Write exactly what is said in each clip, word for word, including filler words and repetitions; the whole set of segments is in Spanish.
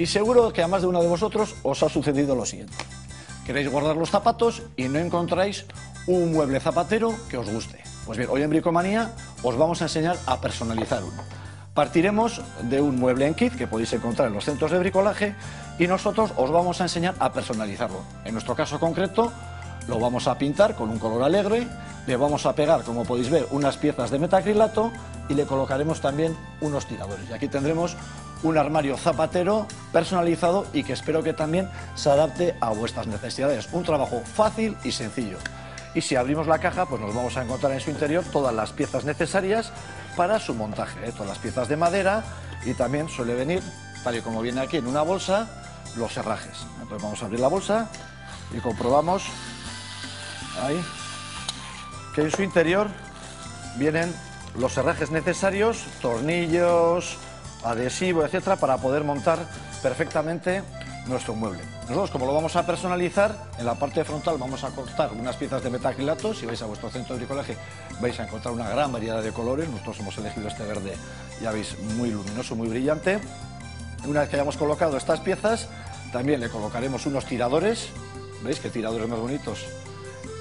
Y seguro que a más de uno de vosotros os ha sucedido lo siguiente. Queréis guardar los zapatos y no encontráis un mueble zapatero que os guste. Pues bien, hoy en Bricomanía os vamos a enseñar a personalizar uno. Partiremos de un mueble en kit que podéis encontrar en los centros de bricolaje y nosotros os vamos a enseñar a personalizarlo. En nuestro caso concreto, lo vamos a pintar con un color alegre, le vamos a pegar, como podéis ver, unas piezas de metacrilato y le colocaremos también unos tiradores. Y aquí tendremos un armario zapatero personalizado y que espero que también se adapte a vuestras necesidades. Un trabajo fácil y sencillo. Y si abrimos la caja, pues nos vamos a encontrar en su interior todas las piezas necesarias para su montaje, ¿eh? Todas las piezas de madera, y también suele venir, tal y como viene aquí en una bolsa, los herrajes. Entonces vamos a abrir la bolsa y comprobamos ahí que en su interior vienen los herrajes necesarios, tornillos, adhesivo, etcétera, para poder montar perfectamente nuestro mueble. Nosotros, como lo vamos a personalizar, en la parte frontal vamos a cortar unas piezas de metacrilato. Si vais a vuestro centro de bricolaje vais a encontrar una gran variedad de colores. Nosotros hemos elegido este verde, ya veis, muy luminoso, muy brillante. Una vez que hayamos colocado estas piezas, también le colocaremos unos tiradores. ¿Veis qué tiradores más bonitos?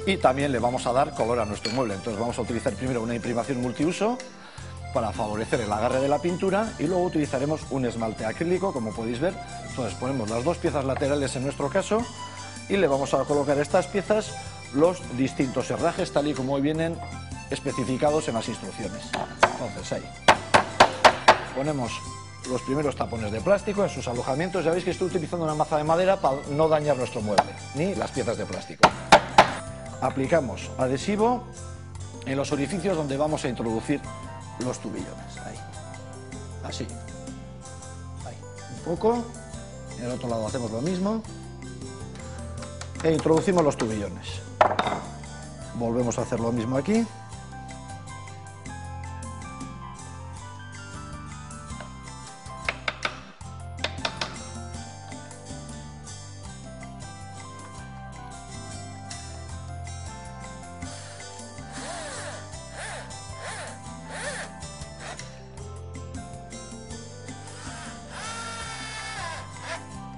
Y también le vamos a dar color a nuestro mueble. Entonces vamos a utilizar primero una imprimación multiuso para favorecer el agarre de la pintura, y luego utilizaremos un esmalte acrílico, como podéis ver. Entonces ponemos las dos piezas laterales en nuestro caso y le vamos a colocar estas piezas los distintos herrajes tal y como hoy vienen especificados en las instrucciones. Entonces ahí ponemos los primeros tapones de plástico en sus alojamientos. Ya veis que estoy utilizando una maza de madera para no dañar nuestro mueble ni las piezas de plástico. Aplicamos adhesivo en los orificios donde vamos a introducir los tubillones, ahí, así, ahí, un poco, en el otro lado hacemos lo mismo, e introducimos los tubillones, volvemos a hacer lo mismo aquí,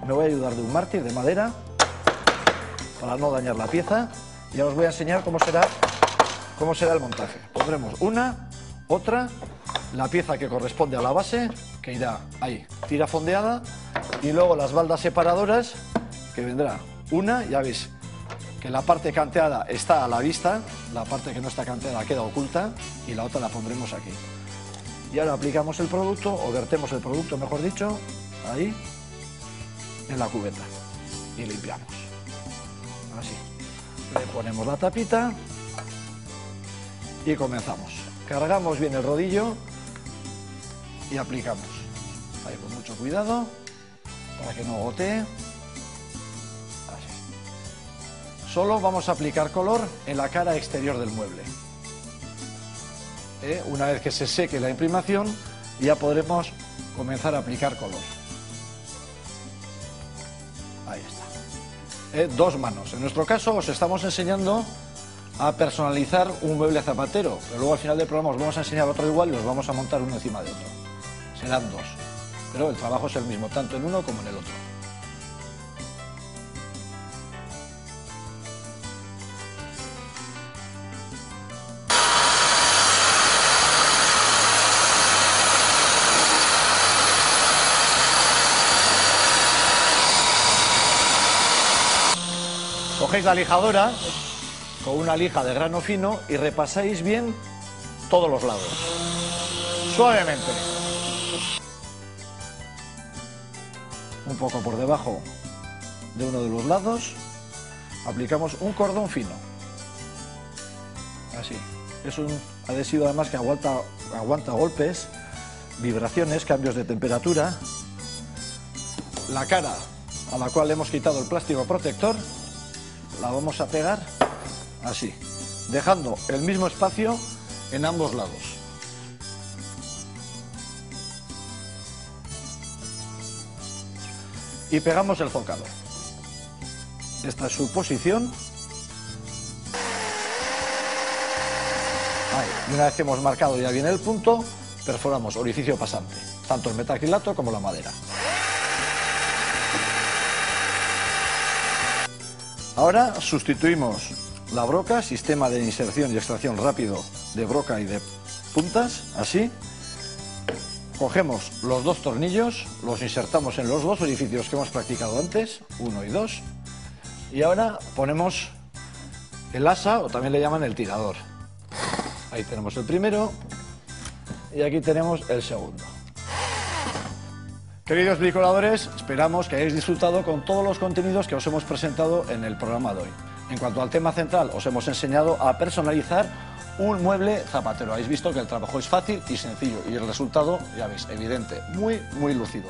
me voy a ayudar de un mártir de madera para no dañar la pieza y ahora os voy a enseñar cómo será, cómo será el montaje. Pondremos una, otra, la pieza que corresponde a la base, que irá ahí, tira fondeada, y luego las baldas separadoras, que vendrá una. Ya veis que la parte canteada está a la vista, la parte que no está canteada queda oculta, y la otra la pondremos aquí. Y ahora aplicamos el producto, o vertemos el producto, mejor dicho, ahí, en la cubeta, y limpiamos así, le ponemos la tapita y comenzamos. Cargamos bien el rodillo y aplicamos ahí con mucho cuidado para que no gotee. Así. Solo vamos a aplicar color en la cara exterior del mueble. ¿Eh? Una vez que se seque la imprimación ya podremos comenzar a aplicar color. Ahí está. Eh, dos manos. En nuestro caso os estamos enseñando a personalizar un mueble zapatero, pero luego al final del programa os vamos a enseñar otro igual y los vamos a montar uno encima de otro. Serán dos, pero el trabajo es el mismo, tanto en uno como en el otro. Cogéis la lijadora con una lija de grano fino y repasáis bien todos los lados, suavemente. Un poco por debajo de uno de los lados aplicamos un cordón fino, así. Es un adhesivo además que aguanta, aguanta golpes, vibraciones, cambios de temperatura. La cara a la cual le hemos quitado el plástico protector la vamos a pegar así, dejando el mismo espacio en ambos lados. Y pegamos el zócalo. Esta es su posición. Ahí. Una vez que hemos marcado ya bien el punto, perforamos orificio pasante, tanto el metacrilato como la madera. Ahora sustituimos la broca, sistema de inserción y extracción rápido de broca y de puntas, así. Cogemos los dos tornillos, los insertamos en los dos orificios que hemos practicado antes, uno y dos, y ahora ponemos el asa, o también le llaman el tirador. Ahí tenemos el primero y aquí tenemos el segundo. Queridos bricoladores, esperamos que hayáis disfrutado con todos los contenidos que os hemos presentado en el programa de hoy. En cuanto al tema central, os hemos enseñado a personalizar un mueble zapatero. Habéis visto que el trabajo es fácil y sencillo y el resultado, ya veis, evidente, muy, muy lucido.